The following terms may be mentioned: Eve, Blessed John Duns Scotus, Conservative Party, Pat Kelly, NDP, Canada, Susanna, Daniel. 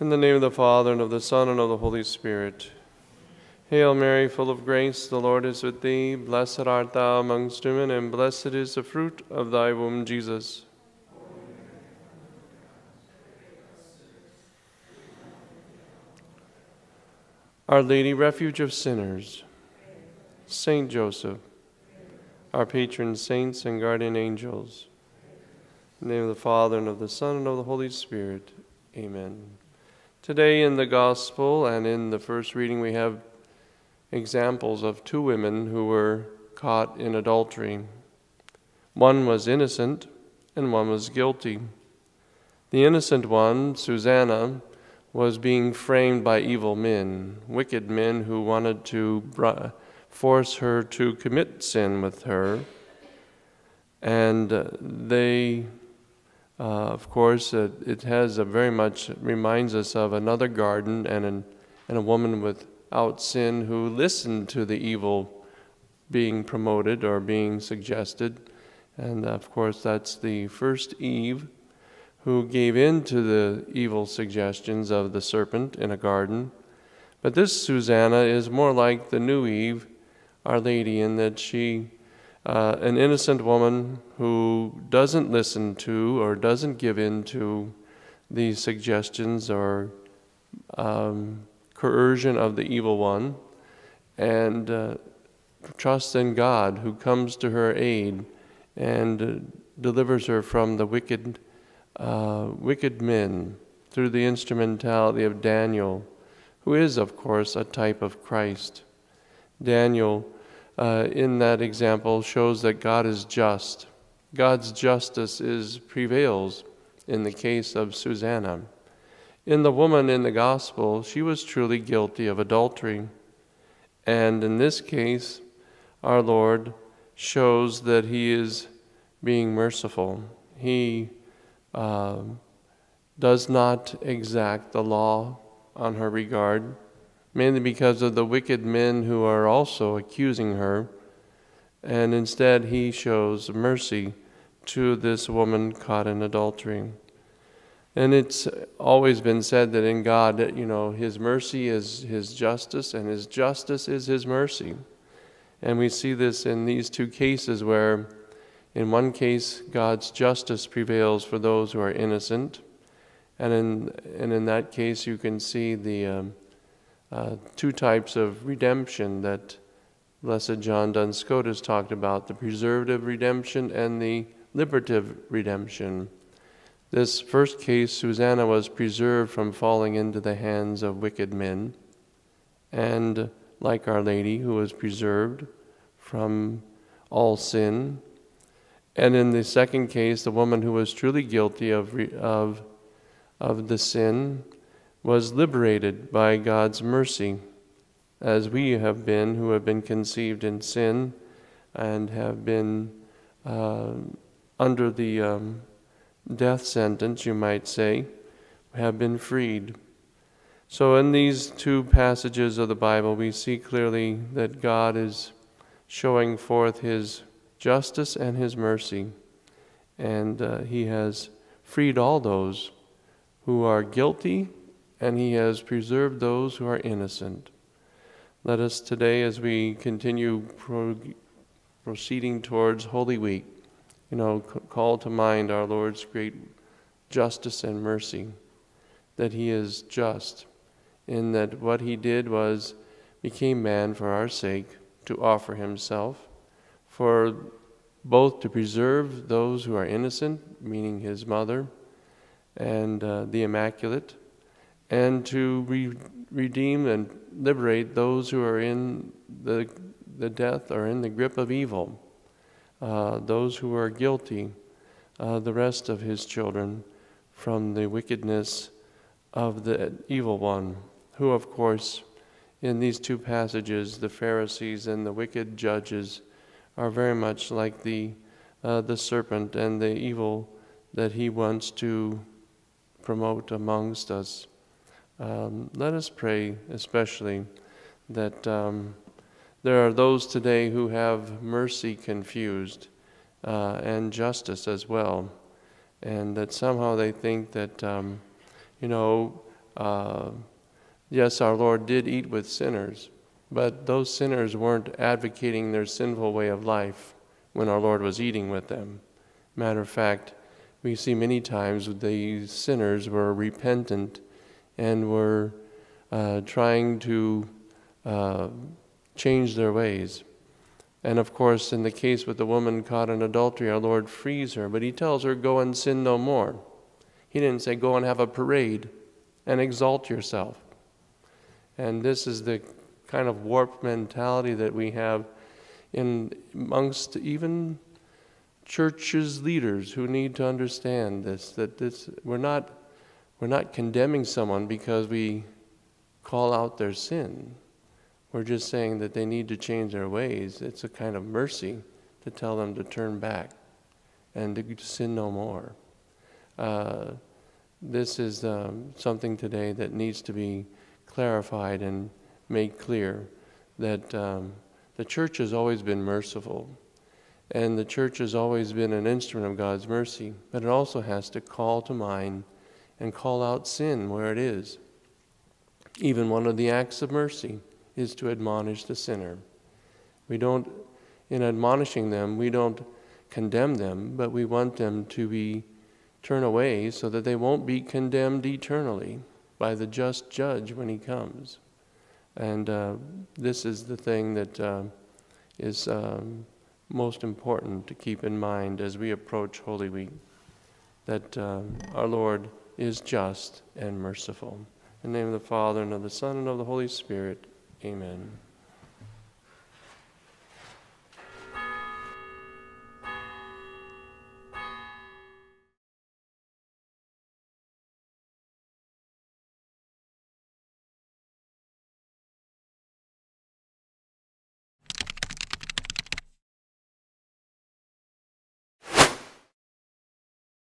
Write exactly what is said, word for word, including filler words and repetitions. In the name of the Father, and of the Son, and of the Holy Spirit. Hail Mary, full of grace, the Lord is with thee. Blessed art thou amongst women, and blessed is the fruit of thy womb, Jesus. Our Lady, Refuge of Sinners, Saint Joseph, our patron saints and guardian angels. In the name of the Father, and of the Son, and of the Holy Spirit. Amen. Today in the Gospel and in the first reading we have examples of two women who were caught in adultery. One was innocent and one was guilty. The innocent one, Susanna, was being framed by evil men, wicked men who wanted to force her to commit sin with her. And they, uh, of course, uh, it has a very much, reminds us of another garden and, an, and a woman without sin who listened to the evil being promoted or being suggested. And, of course, that's the first Eve, who gave in to the evil suggestions of the serpent in a garden. But this Susanna is more like the new Eve, Our Lady, in that she, uh, an innocent woman who doesn't listen to or doesn't give in to the suggestions or um, coercion of the evil one, and uh, trusts in God, who comes to her aid and uh, delivers her from the wicked Uh, wicked men through the instrumentality of Daniel, who is, of course, a type of Christ. Daniel, uh, in that example, shows that God is just. God's justice is prevails in the case of Susanna. In the woman in the Gospel, she was truly guilty of adultery. And in this case, our Lord shows that he is being merciful. He Uh, does not exact the law on her regard, mainly because of the wicked men who are also accusing her, and instead he shows mercy to this woman caught in adultery. And it's always been said that in God, you know, his mercy is his justice, and his justice is his mercy. And we see this in these two cases where in one case, God's justice prevails for those who are innocent, and in, and in that case you can see the um, uh, two types of redemption that Blessed John Duns Scotus talked about, the preservative redemption and the liberative redemption. This first case, Susanna was preserved from falling into the hands of wicked men, and like Our Lady, who was preserved from all sin. And in the second case, the woman who was truly guilty of, of, of the sin was liberated by God's mercy, as we have been, who have been conceived in sin and have been uh, under the um, death sentence, you might say, have been freed. So in these two passages of the Bible, we see clearly that God is showing forth his justice and his mercy, and uh, he has freed all those who are guilty, and he has preserved those who are innocent. Let us today, as we continue pro proceeding towards Holy Week, you know, c call to mind our Lord's great justice and mercy, that he is just, in that what he did was became man for our sake, to offer himself, for both to preserve those who are innocent, meaning his mother and uh, the Immaculate, and to re redeem and liberate those who are in the, the death or in the grip of evil, uh, those who are guilty, uh, the rest of his children, from the wickedness of the evil one, who, of course, in these two passages, the Pharisees and the wicked judges, are very much like the, uh, the serpent and the evil that he wants to promote amongst us. Um, let us pray especially that um, there are those today who have mercy confused uh, and justice as well, and that somehow they think that, um, you know, Uh, yes, our Lord did eat with sinners, but those sinners weren't advocating their sinful way of life when our Lord was eating with them. Matter of fact, we see many times these sinners were repentant and were uh, trying to uh, change their ways. And of course, in the case with the woman caught in adultery, our Lord frees her, but he tells her, go and sin no more. He didn't say, go and have a parade and exalt yourself. And this is the kind of warped mentality that we have in amongst even churches leaders who need to understand this, that this we're not we're not condemning someone because we call out their sin. We're just saying that they need to change their ways. It's a kind of mercy to tell them to turn back and to sin no more. Uh, this is um, something today that needs to be clarified and made clear, that um, the church has always been merciful, and the church has always been an instrument of God's mercy, but it also has to call to mind and call out sin where it is. Even one of the acts of mercy is to admonish the sinner. We don't, in admonishing them, we don't condemn them, but we want them to be turn away so that they won't be condemned eternally by the just judge when he comes. And uh, this is the thing that uh, is um, most important to keep in mind as we approach Holy Week, that uh, our Lord is just and merciful. In the name of the Father, and of the Son, and of the Holy Spirit, amen.